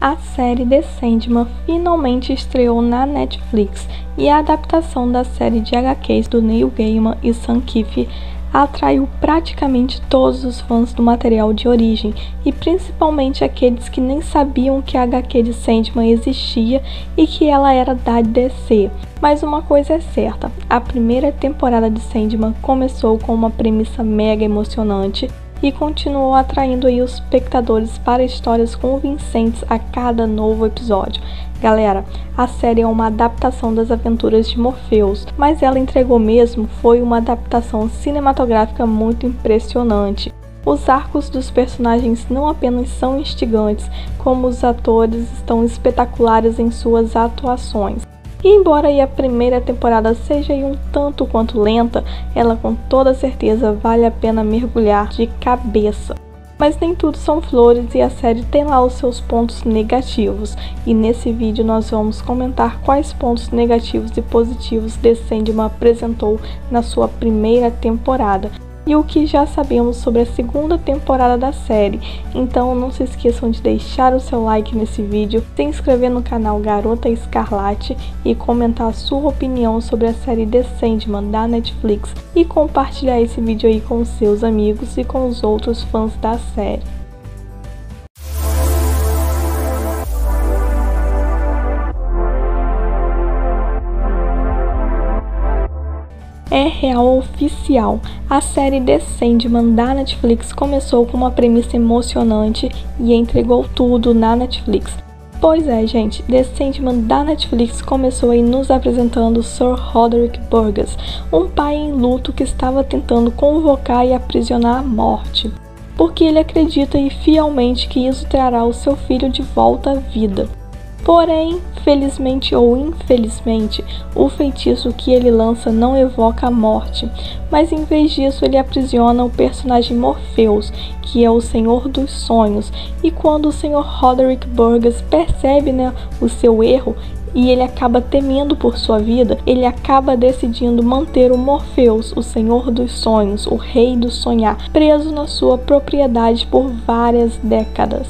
A série The Sandman finalmente estreou na Netflix e a adaptação da série de HQs do Neil Gaiman e Sam Keith atraiu praticamente todos os fãs do material de origem e principalmente aqueles que nem sabiam que a HQ de Sandman existia e que ela era da DC. Mas uma coisa é certa, a primeira temporada de Sandman começou com uma premissa mega emocionante e continuou atraindo aí os espectadores para histórias convincentes a cada novo episódio. Galera, a série é uma adaptação das aventuras de Morpheus, mas ela entregou mesmo, foi uma adaptação cinematográfica muito impressionante. Os arcos dos personagens não apenas são instigantes, como os atores estão espetaculares em suas atuações. E embora a primeira temporada seja um tanto quanto lenta, ela com toda certeza vale a pena mergulhar de cabeça. Mas nem tudo são flores e a série tem lá os seus pontos negativos. E nesse vídeo nós vamos comentar quais pontos negativos e positivos The Sandman apresentou na sua primeira temporada. E o que já sabemos sobre a segunda temporada da série. Então não se esqueçam de deixar o seu like nesse vídeo, se inscrever no canal Garota Escarlate e comentar a sua opinião sobre a série The Sandman da Netflix e compartilhar esse vídeo aí com seus amigos e com os outros fãs da série. É real oficial, a série The Sandman da Netflix começou com uma premissa emocionante e entregou tudo na Netflix. Pois é, gente, The Sandman da Netflix começou aí nos apresentando Sir Roderick Burgess, um pai em luto que estava tentando convocar e aprisionar a morte, porque ele acredita e fielmente que isso trará o seu filho de volta à vida. Porém, felizmente ou infelizmente, o feitiço que ele lança não evoca a morte, mas em vez disso ele aprisiona o personagem Morpheus, que é o Senhor dos Sonhos, e quando o Senhor Roderick Burgess percebe o seu erro, e ele acaba temendo por sua vida, ele acaba decidindo manter o Morpheus, o Senhor dos Sonhos, o Rei do Sonhar, preso na sua propriedade por várias décadas.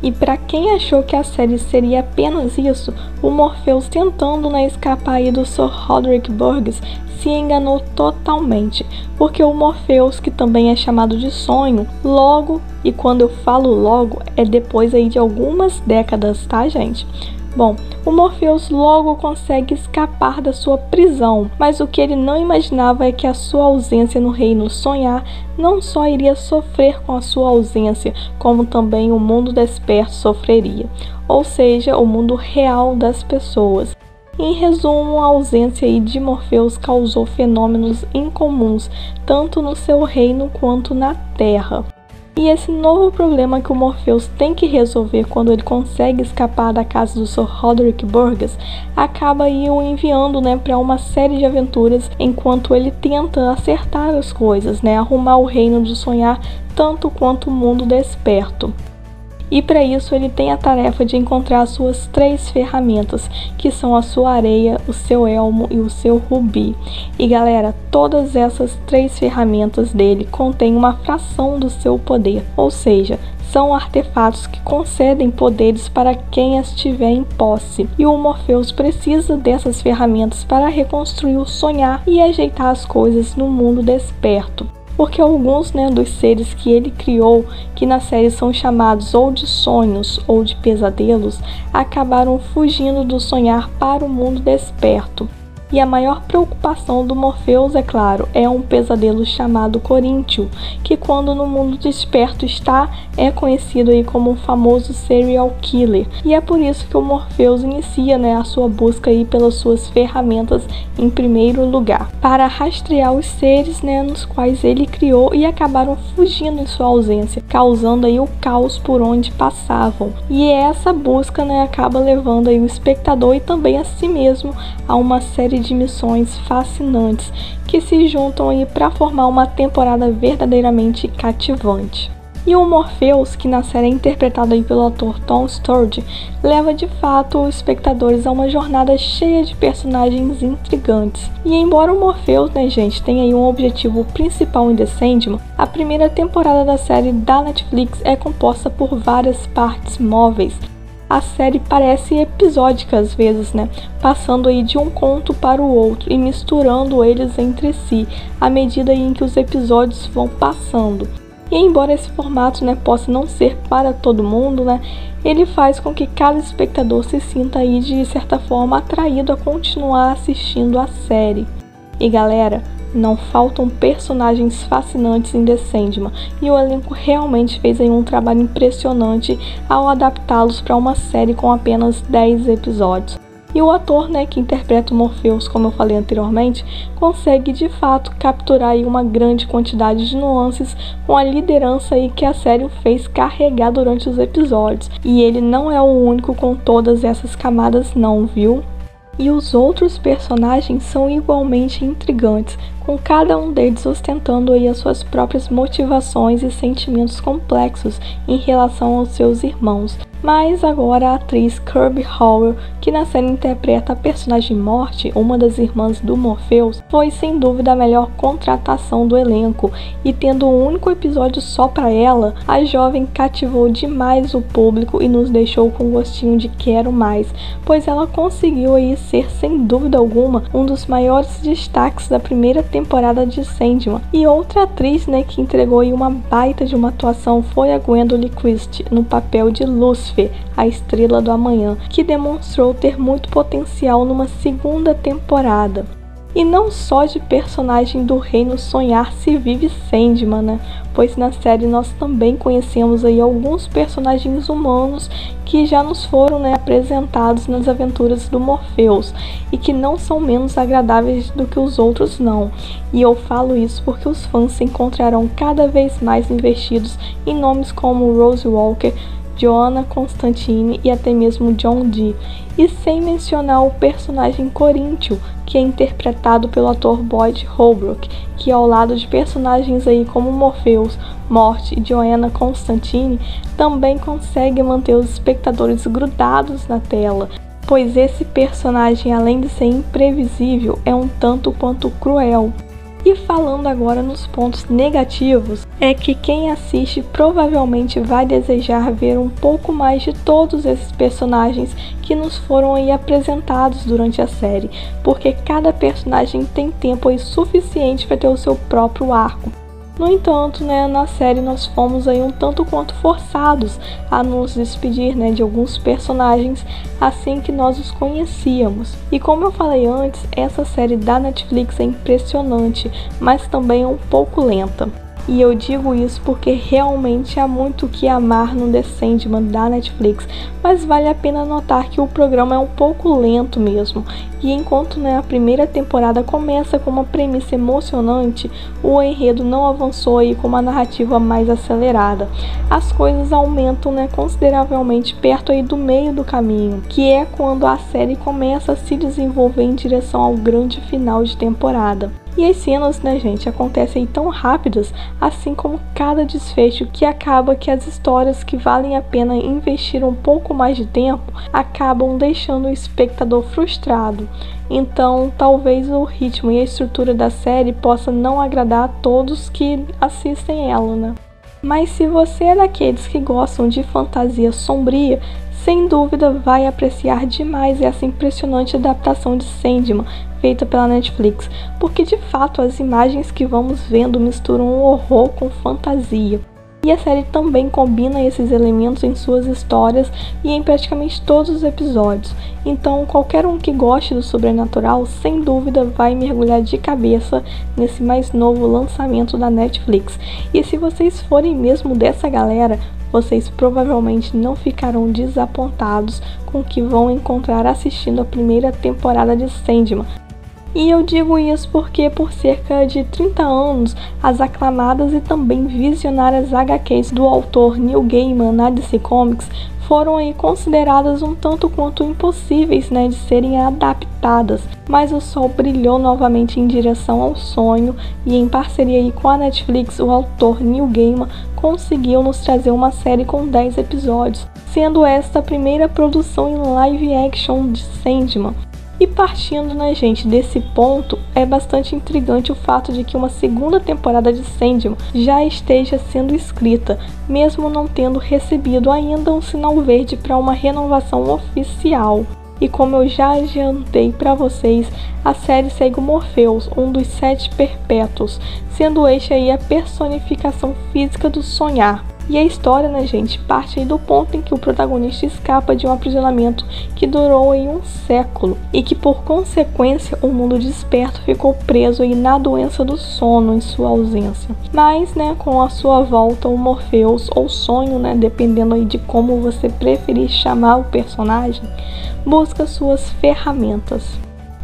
E para quem achou que a série seria apenas isso, o Morpheus tentando escapar aí do Sir Roderick Burgess se enganou totalmente, porque o Morpheus, que também é chamado de sonho, logo, e quando eu falo logo, é depois aí de algumas décadas, tá gente? Bom, o Morpheus logo consegue escapar da sua prisão, mas o que ele não imaginava é que a sua ausência no reino sonhar não só iria sofrer com a sua ausência, como também o mundo desperto sofreria, ou seja, o mundo real das pessoas. Em resumo, a ausência de Morpheus causou fenômenos incomuns, tanto no seu reino quanto na Terra. E esse novo problema que o Morpheus tem que resolver quando ele consegue escapar da casa do Sir Roderick Burgess acaba aí o enviando para uma série de aventuras enquanto ele tenta acertar as coisas, arrumar o reino do sonhar tanto quanto o mundo desperto. E para isso ele tem a tarefa de encontrar as suas 3 ferramentas, que são a sua areia, o seu elmo e o seu rubi. E galera, todas essas 3 ferramentas dele contêm uma fração do seu poder, ou seja, são artefatos que concedem poderes para quem as tiver em posse. E o Morpheus precisa dessas ferramentas para reconstruir o sonhar e ajeitar as coisas no mundo desperto. Porque alguns dos seres que ele criou, que na série são chamados ou de sonhos ou de pesadelos, acabaram fugindo do sonhar para o mundo desperto. E a maior preocupação do Morpheus, é claro, é um pesadelo chamado Coríntio, que quando no mundo desperto está, é conhecido aí como um famoso serial killer. E é por isso que o Morpheus inicia a sua busca aí pelas suas ferramentas em primeiro lugar, para rastrear os seres nos quais ele criou e acabaram fugindo em sua ausência, causando aí o caos por onde passavam. E essa busca acaba levando aí o espectador e também a si mesmo a uma série de missões fascinantes que se juntam aí para formar uma temporada verdadeiramente cativante. E o Morpheus, que na série é interpretado aí pelo ator Tom Sturridge, leva de fato os espectadores a uma jornada cheia de personagens intrigantes. E embora o Morpheus, gente, tenha aí um objetivo principal em The Sandman, a primeira temporada da série da Netflix é composta por várias partes móveis, a série parece episódica às vezes, né? Passando aí de um conto para o outro e misturando eles entre si, à medida em que os episódios vão passando. E embora esse formato, né, possa não ser para todo mundo, né, ele faz com que cada espectador se sinta aí de certa forma atraído a continuar assistindo a série. E galera, não faltam personagens fascinantes em The Sandman, e o elenco realmente fez aí um trabalho impressionante ao adaptá-los para uma série com apenas 10 episódios. E o ator, né, que interpreta o Morpheus, como eu falei anteriormente, consegue de fato capturar aí uma grande quantidade de nuances com a liderança aí que a série o fez carregar durante os episódios. E ele não é o único com todas essas camadas não, viu? E os outros personagens são igualmente intrigantes, com cada um deles ostentando aí as suas próprias motivações e sentimentos complexos em relação aos seus irmãos. Mas agora a atriz Kirby Howell, que na série interpreta a personagem Morte, uma das irmãs do Morpheus, foi sem dúvida a melhor contratação do elenco, e tendo um único episódio só para ela, a jovem cativou demais o público e nos deixou com gostinho de quero mais, pois ela conseguiu aí ser sem dúvida alguma um dos maiores destaques da primeira temporada de Sandman. E outra atriz, né, que entregou aí uma baita de uma atuação foi a Gwendoline Christie, no papel de Lúcifer, a estrela do amanhã, que demonstrou ter muito potencial numa segunda temporada. E não só de personagem do reino sonhar se vive Sandman, né? Pois na série nós também conhecemos aí alguns personagens humanos que já nos foram, né, apresentados nas aventuras do Morpheus e que não são menos agradáveis do que os outros não. E eu falo isso porque os fãs se encontrarão cada vez mais investidos em nomes como Rose Walker, Joana Constantine e até mesmo John Dee, e sem mencionar o personagem Coríntio, que é interpretado pelo ator Boyd Holbrook, que ao lado de personagens aí como Morpheus, Morte e Joanna Constantine, também consegue manter os espectadores grudados na tela, pois esse personagem, além de ser imprevisível, é um tanto quanto cruel. E falando agora nos pontos negativos, é que quem assiste provavelmente vai desejar ver um pouco mais de todos esses personagens que nos foram aí apresentados durante a série, porque cada personagem tem tempo aí suficiente para ter o seu próprio arco. No entanto, né, na série nós fomos aí um tanto quanto forçados a nos despedir, né, de alguns personagens assim que nós os conhecíamos. E como eu falei antes, essa série da Netflix é impressionante, mas também é um pouco lenta. E eu digo isso porque realmente há muito o que amar no The Sandman da Netflix, mas vale a pena notar que o programa é um pouco lento mesmo. E enquanto, né, a primeira temporada começa com uma premissa emocionante, o enredo não avançou aí com uma narrativa mais acelerada. As coisas aumentam, né, consideravelmente perto aí do meio do caminho, que é quando a série começa a se desenvolver em direção ao grande final de temporada. E as cenas, né, gente, acontecem tão rápidas, assim como cada desfecho, que acaba que as histórias que valem a pena investir um pouco mais de tempo acabam deixando o espectador frustrado. Então, talvez o ritmo e a estrutura da série possa não agradar a todos que assistem ela, né? Mas se você é daqueles que gostam de fantasia sombria, sem dúvida vai apreciar demais essa impressionante adaptação de Sandman feita pela Netflix, porque de fato as imagens que vamos vendo misturam um horror com fantasia. E a série também combina esses elementos em suas histórias e em praticamente todos os episódios. Então qualquer um que goste do sobrenatural, sem dúvida vai mergulhar de cabeça nesse mais novo lançamento da Netflix. E se vocês forem mesmo dessa galera, vocês provavelmente não ficarão desapontados com o que vão encontrar assistindo a primeira temporada de Sandman. E eu digo isso porque por cerca de 30 anos, as aclamadas e também visionárias HQs do autor Neil Gaiman na DC Comics foram aí consideradas um tanto quanto impossíveis, né, de serem adaptadas, mas o sol brilhou novamente em direção ao sonho e em parceria aí com a Netflix, o autor Neil Gaiman conseguiu nos trazer uma série com 10 episódios, sendo esta a primeira produção em live action de Sandman. E partindo, né, gente, desse ponto, é bastante intrigante o fato de que uma segunda temporada de Sandman já esteja sendo escrita, mesmo não tendo recebido ainda um sinal verde para uma renovação oficial. E como eu já adiantei para vocês, a série segue o Morpheus, um dos 7 perpétuos, sendo este aí a personificação física do sonhar. E a história, né, gente, parte aí do ponto em que o protagonista escapa de um aprisionamento que durou aí um século e que, por consequência, o mundo desperto ficou preso aí na doença do sono em sua ausência. Mas, né, com a sua volta, o Morpheus, ou sonho, né, dependendo aí de como você preferir chamar o personagem, busca suas ferramentas.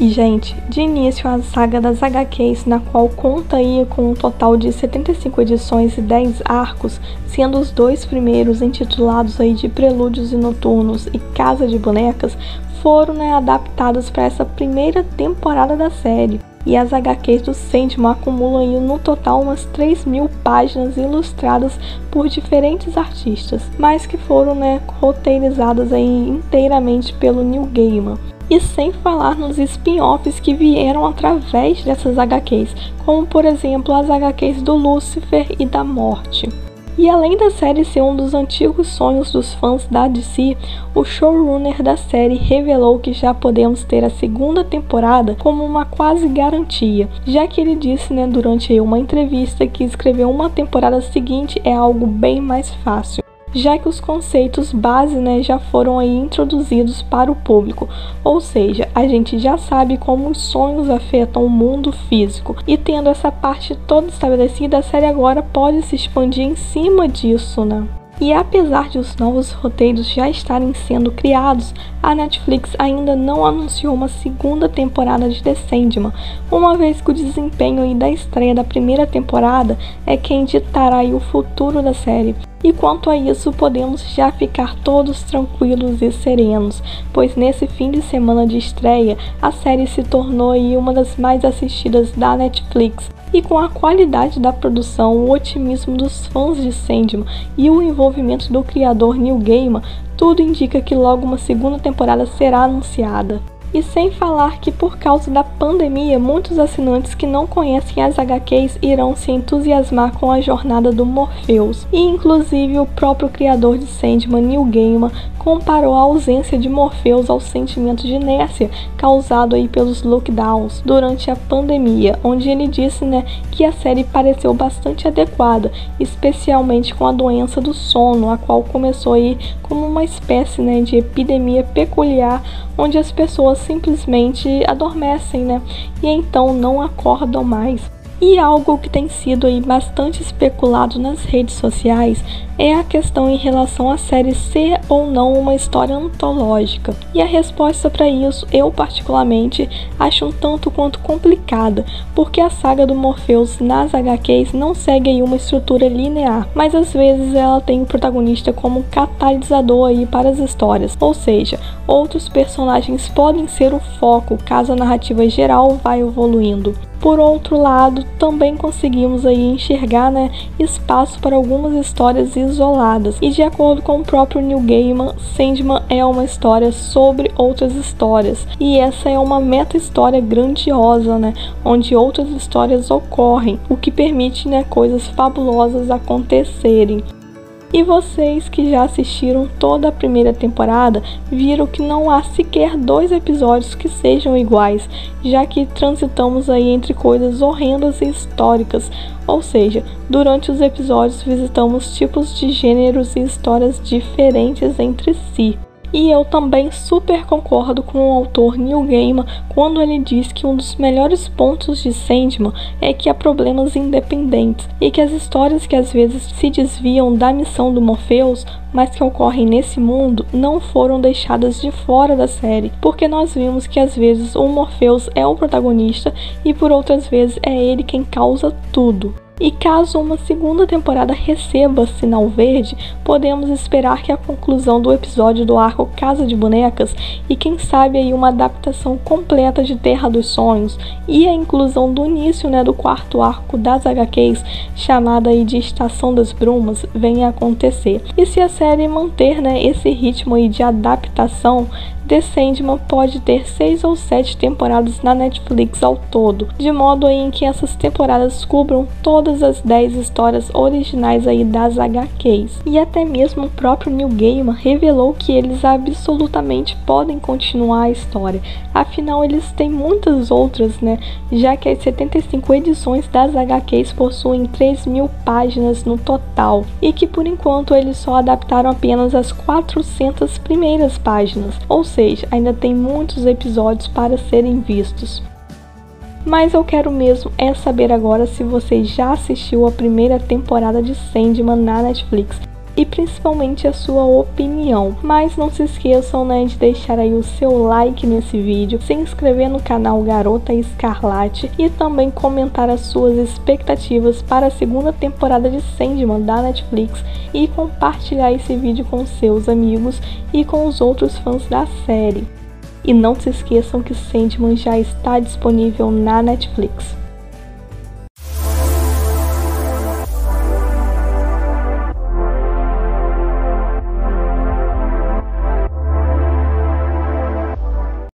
E, gente, de início a saga das HQs, na qual conta aí com um total de 75 edições e 10 arcos, sendo os 2 primeiros intitulados aí de Prelúdios e Noturnos e Casa de Bonecas, foram, né, adaptadas para essa primeira temporada da série. E as HQs do Sandman acumulam aí no total umas 3.000 páginas ilustradas por diferentes artistas, mas que foram, né, roteirizadas aí inteiramente pelo Neil Gaiman. E sem falar nos spin-offs que vieram através dessas HQs, como por exemplo as HQs do Lúcifer e da Morte. E além da série ser um dos antigos sonhos dos fãs da DC, o showrunner da série revelou que já podemos ter a segunda temporada como uma quase garantia, já que ele disse, né, durante uma entrevista que escrever uma temporada seguinte é algo bem mais fácil, já que os conceitos base, né, já foram aí introduzidos para o público, ou seja, a gente já sabe como os sonhos afetam o mundo físico, e tendo essa parte toda estabelecida, a série agora pode se expandir em cima disso, né? E apesar de os novos roteiros já estarem sendo criados, a Netflix ainda não anunciou uma segunda temporada de The Sandman, uma vez que o desempenho aí da estreia da primeira temporada é quem ditará aí o futuro da série. E quanto a isso, podemos já ficar todos tranquilos e serenos, pois nesse fim de semana de estreia, a série se tornou aí uma das mais assistidas da Netflix. E com a qualidade da produção, o otimismo dos fãs de Sandman e o envolvimento do criador Neil Gaiman, tudo indica que logo uma segunda temporada será anunciada. E sem falar que por causa da pandemia, muitos assinantes que não conhecem as HQs irão se entusiasmar com a jornada do Morpheus. E inclusive o próprio criador de Sandman, Neil Gaiman, comparou a ausência de Morpheus ao sentimento de inércia causado aí pelos lockdowns durante a pandemia, onde ele disse, né, que a série pareceu bastante adequada, especialmente com a doença do sono, a qual começou aí como uma espécie, né, de epidemia peculiar, onde as pessoas simplesmente adormecem, né, e então não acordam mais. E algo que tem sido aí bastante especulado nas redes sociais é a questão em relação à série ser ou não uma história antológica. E a resposta para isso, eu particularmente, acho um tanto quanto complicada, porque a saga do Morpheus nas HQs não segue aí uma estrutura linear, mas às vezes ela tem o protagonista como catalisador aí para as histórias, ou seja, outros personagens podem ser o foco caso a narrativa geral vá evoluindo. Por outro lado, também conseguimos aí enxergar, né, espaço para algumas histórias isoladas. E de acordo com o próprio Neil Gaiman, Sandman é uma história sobre outras histórias. E essa é uma meta-história grandiosa, né, onde outras histórias ocorrem, o que permite, né, coisas fabulosas acontecerem. E vocês que já assistiram toda a primeira temporada viram que não há sequer 2 episódios que sejam iguais, já que transitamos aí entre coisas horrendas e históricas, ou seja, durante os episódios visitamos tipos de gêneros e histórias diferentes entre si. E eu também super concordo com o autor Neil Gaiman quando ele diz que um dos melhores pontos de Sandman é que há problemas independentes e que as histórias que às vezes se desviam da missão do Morpheus, mas que ocorrem nesse mundo, não foram deixadas de fora da série, porque nós vimos que às vezes o Morpheus é o protagonista e por outras vezes é ele quem causa tudo. E caso uma segunda temporada receba sinal verde, podemos esperar que a conclusão do episódio do arco Casa de Bonecas e quem sabe aí uma adaptação completa de Terra dos Sonhos e a inclusão do início, né, do quarto arco das HQs, chamada aí de Estação das Brumas, venha a acontecer. E se a série manter, né, esse ritmo aí de adaptação, The Sandman pode ter 6 ou 7 temporadas na Netflix ao todo, de modo em que essas temporadas cubram todas as 10 histórias originais aí das HQs. E até mesmo o próprio Neil Gaiman revelou que eles absolutamente podem continuar a história, afinal eles têm muitas outras, né? Já que as 75 edições das HQs possuem 3.000 páginas no total, e que por enquanto eles só adaptaram apenas as 400 primeiras páginas, ou seja, ainda tem muitos episódios para serem vistos. Mas eu quero mesmo é saber agora se você já assistiu a primeira temporada de Sandman na Netflix, e principalmente a sua opinião. Mas não se esqueçam, né, de deixar aí o seu like nesse vídeo, se inscrever no canal Garota Escarlate e também comentar as suas expectativas para a segunda temporada de Sandman da Netflix e compartilhar esse vídeo com seus amigos e com os outros fãs da série. E não se esqueçam que Sandman já está disponível na Netflix.